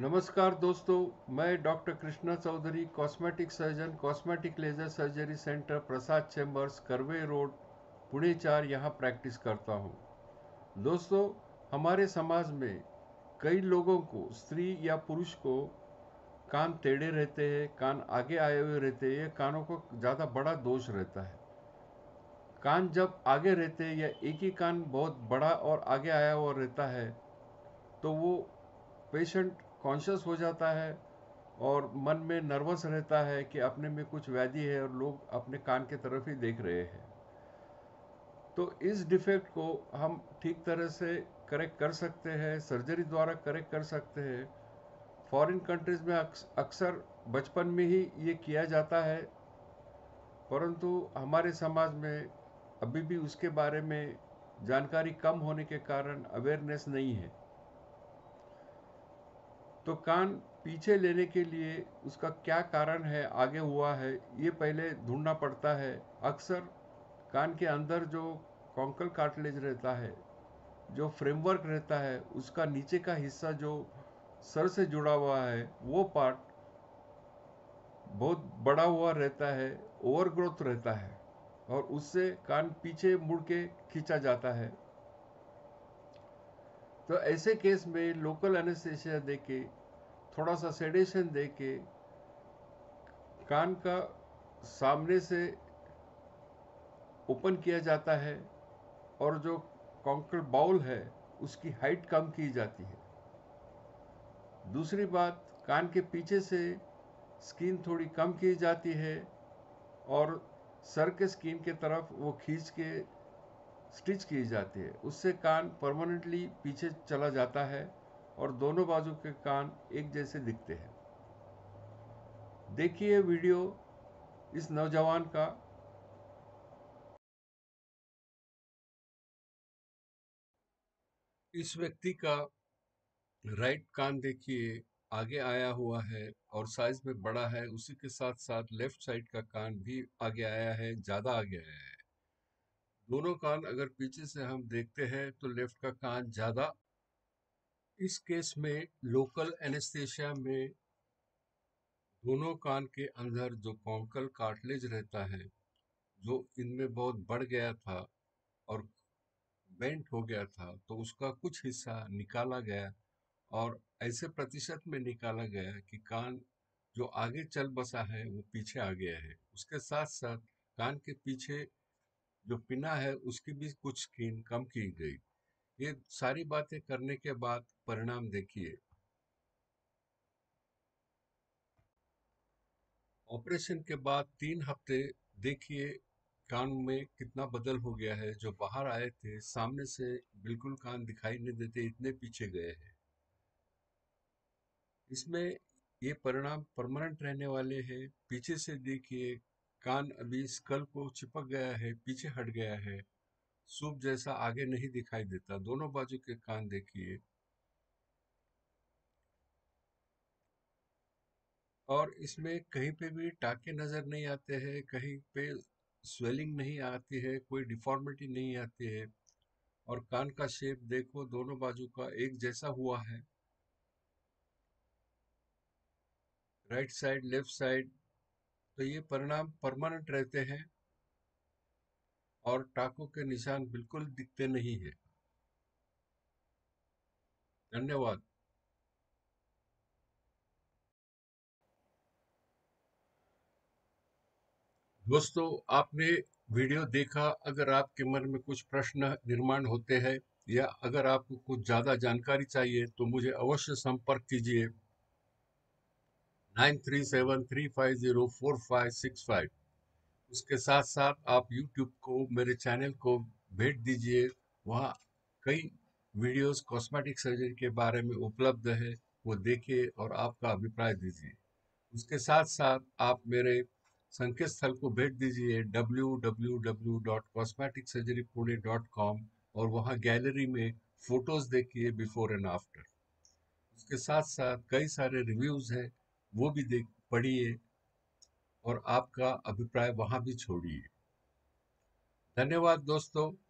नमस्कार दोस्तों, मैं doctor Krishna Chaudhary, cosmetic surgeon, cosmetic laser surgery centre, Prasad chambers, Karve road, Pune 4, यहाँ प्रैक्टिस करता हूँ। दोस्तों, हमारे समाज में कई लोगों को, स्त्री या पुरुष को, कान टेढ़े रहते हैं, कान आगे आए हुए रहते हैं। कानों को ज़्यादा बड़ा दोष रहता है। कान जब आगे रहते हैं या एक ही कान बहुत बड़ा और आगे आया हुआ रहता है तो वो पेशेंट कॉन्शियस हो जाता है और मन में नर्वस रहता है कि अपने में कुछ व्याधि है और लोग अपने कान के तरफ ही देख रहे हैं। तो इस डिफेक्ट को हम ठीक तरह से करेक्ट कर सकते हैं, सर्जरी द्वारा करेक्ट कर सकते हैं। फॉरेन कंट्रीज़ में अक्सर बचपन में ही ये किया जाता है, परंतु हमारे समाज में अभी भी उसके बारे में जानकारी कम होने के कारण अवेयरनेस नहीं है। तो कान पीछे लेने के लिए उसका क्या कारण है, आगे हुआ है, ये पहले ढूंढना पड़ता है। अक्सर कान के अंदर जो कॉन्कल कार्टिलेज रहता है, जो फ्रेमवर्क रहता है, उसका नीचे का हिस्सा जो सर से जुड़ा हुआ है, वो पार्ट बहुत बड़ा हुआ रहता है, ओवरग्रोथ रहता है और उससे कान पीछे मुड़ के खींचा जाता है। तो ऐसे केस में लोकल एनेस्थीसिया देके, थोड़ा सा सेडेशन देके, कान का सामने से ओपन किया जाता है और जो कॉन्कल बाउल है उसकी हाइट कम की जाती है। दूसरी बात, कान के पीछे से स्किन थोड़ी कम की जाती है और सर के स्किन के तरफ वो खींच के स्टिच की जाती है। उससे कान परमानेंटली पीछे चला जाता है और दोनों बाजू के कान एक जैसे दिखते हैं। देखिए वीडियो इस नौजवान का। इस व्यक्ति का राइट कान देखिए आगे आया हुआ है और साइज में बड़ा है। उसी के साथ साथ लेफ्ट साइड का कान भी आगे आया है, ज़्यादा आगे आया है। दोनों कान अगर पीछे से हम देखते हैं तो लेफ्ट का कान ज़्यादा। इस केस में लोकल एनेस्थीसिया में दोनों कान के अंदर जो कॉन्कल कार्टिलेज रहता है, जो इनमें बहुत बढ़ गया था और बेंट हो गया था, तो उसका कुछ हिस्सा निकाला गया और ऐसे प्रतिशत में निकाला गया कि कान जो आगे चल बसा है वो पीछे आ गया है। उसके साथ साथ कान के पीछे जो पिना है उसकी भी कुछ स्किन कम की गई। ये सारी बातें करने के बाद परिणाम देखिए। ऑपरेशन के बाद 3 हफ्ते देखिए कान में कितना बदल हो गया है। जो बाहर आए थे सामने से बिल्कुल कान दिखाई नहीं देते, इतने पीछे गए हैं। इसमें ये परिणाम परमानेंट रहने वाले हैं। पीछे से देखिए कान अभी स्कल को चिपक गया है, पीछे हट गया है, सूप जैसा आगे नहीं दिखाई देता। दोनों बाजू के कान देखिए। और इसमें कहीं पे भी टाके नजर नहीं आते हैं, कहीं पे स्वेलिंग नहीं आती है, कोई डिफॉर्मिटी नहीं आती है। और कान का शेप देखो, दोनों बाजू का एक जैसा हुआ है। Right side, left side. तो ये परिणाम परमानेंट रहते हैं और टाकों के निशान बिल्कुल दिखते नहीं है। धन्यवाद। दोस्तों, आपने वीडियो देखा। अगर आपके मन में कुछ प्रश्न निर्माण होते हैं या अगर आपको कुछ ज़्यादा जानकारी चाहिए तो मुझे अवश्य संपर्क कीजिए। 9373504565। उसके साथ साथ आप YouTube को, मेरे चैनल को भेज दीजिए। वहाँ कई वीडियोस कॉस्मेटिक सर्जरी के बारे में उपलब्ध है, वो देखिए और आपका अभिप्राय दीजिए। उसके साथ साथ आप मेरे संकेत स्थल को भेज दीजिए www.cosmeticsurgerypune.com और वहाँ गैलरी में फ़ोटोज़ देखिए बिफोर एंड आफ्टर। उसके साथ साथ कई सारे रिव्यूज़ हैं, वो भी पढ़िए और आपका अभिप्राय वहाँ भी छोड़िए। धन्यवाद दोस्तों।